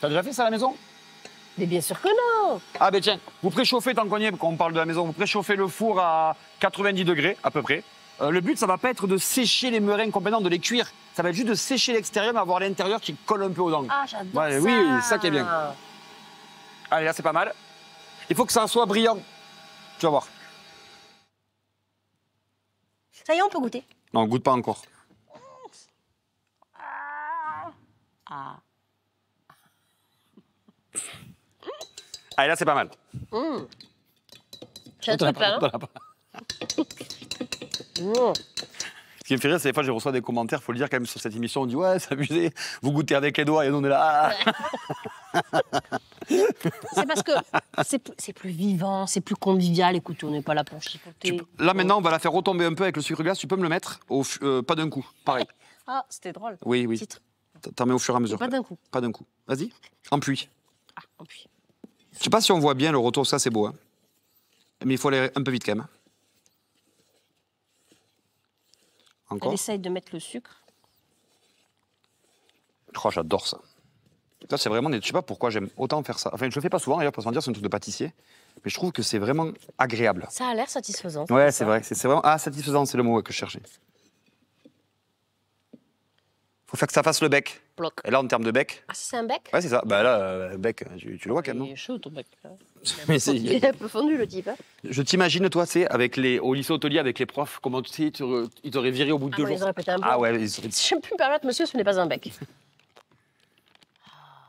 T'as déjà fait ça à la maison? Mais bien sûr que non. Ah ben tiens, vous préchauffez, tant qu'on y est, quand on parle de la maison, vous préchauffez le four à 90 degrés à peu près. Le but, ça va pas être de sécher les meringues complètement, de les cuire. Ça va être juste de sécher l'extérieur, mais avoir l'intérieur qui colle un peu aux dents. Ah, j'adore ça. Oui, ça qui est bien. Allez, là, c'est pas mal. Il faut que ça soit brillant. Tu vas voir. Ça y est, on peut goûter. Non, on goûte pas encore. Ah. Allez, là, c'est pas mal. J'ai un truc là, non? Ce qui me fait rire, c'est des fois, je reçois des commentaires, il faut le dire quand même sur cette émission, on dit « Ouais, s'amuser, vous goûtez avec les doigts, et nous, on est là. Ah. » C'est parce que c'est plus vivant, c'est plus convivial. Écoute, on n'est pas là pour chipoter. Là, maintenant, on va la faire retomber un peu avec le sucre glace. Tu peux me le mettre, pas d'un coup, pareil. Ah, c'était drôle. Oui, oui. T'en mets au fur et à mesure. Pas d'un coup. Pas d'un coup. Vas-y, en pluie. Ah, en pluie. Je sais pas si on voit bien le retour, ça, c'est beau. Hein. Mais il faut aller un peu vite quand même. Encore. Elle essaye de mettre le sucre. Oh, j'adore ça. Ça, c'est vraiment... Je ne sais pas pourquoi j'aime autant faire ça. Enfin, je le fais pas souvent, d'ailleurs, pour se mentir, c'est un truc de pâtissier. Mais je trouve que c'est vraiment agréable. Ça a l'air satisfaisant. Ouais, c'est vrai. C'est vraiment... Ah, satisfaisant, c'est le mot que je cherchais. Faut faire que ça fasse le bec. Bloc. Et là, en termes de bec... Ah, c'est un bec? Ouais, c'est ça. Bah là, bec, tu le vois quand même, non? Il est chaud, ton bec. Là. Il est un peu fondu, le type. Hein. Je t'imagine, toi, c'est au lycée hôtelier, avec les profs, comment tu sais, ils t'auraient viré au bout de 2 jours. Ah ouais, ils auraient... Si je peux me permettre, monsieur, ce n'est pas un bec.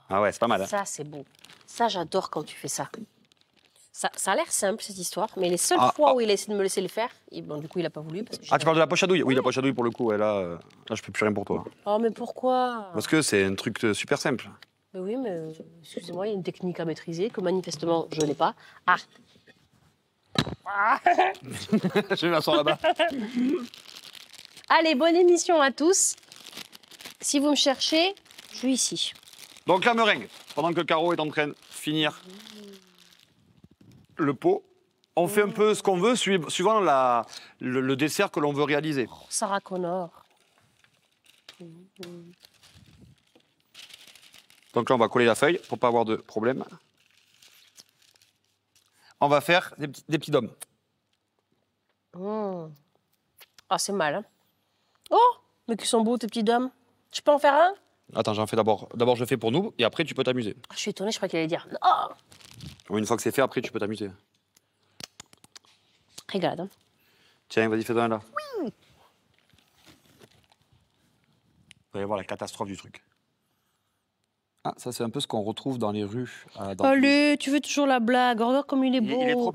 Ah ouais, c'est pas mal. Hein. Ça, c'est beau. Ça, j'adore quand tu fais ça. Ça a l'air simple, cette histoire, mais les seules fois où il a essayé de me laisser le faire, bon, du coup, il n'a pas voulu. Parce que tu parles de la poche à douille? Oui, la poche à douille, pour le coup, là, je peux plus rien pour toi. Oh, mais pourquoi? Parce que c'est un truc super simple. Mais oui, mais excusez-moi, il y a une technique à maîtriser que manifestement, je n'ai pas. Ah, je vais m'asseoir là-bas. Allez, bonne émission à tous. Si vous me cherchez, je suis ici. Donc la meringue, pendant que Caro est en train de finir le pot, on fait un peu ce qu'on veut, suivant le dessert que l'on veut réaliser. Oh, Sarah Connor. Donc là, on va coller la feuille pour pas avoir de problème. On va faire des petits dômes. Ah, c'est mal. Hein. Oh, mais qu'ils sont beaux, tes petits dômes. Je peux en faire un? Attends, j'en fais d'abord. D'abord, je fais pour nous, et après, tu peux t'amuser. Oh, je suis étonnée, je crois qu'il allait dire. Oh. Une fois que c'est fait, après, tu peux t'amuser. Regarde. Hein. Tiens, vas-y, fais-toi un là. Oui. Vous allez voir la catastrophe du truc. Ah, ça, c'est un peu ce qu'on retrouve dans les rues. Allez, tu veux toujours la blague. Regarde comme il est beau. Il est trop...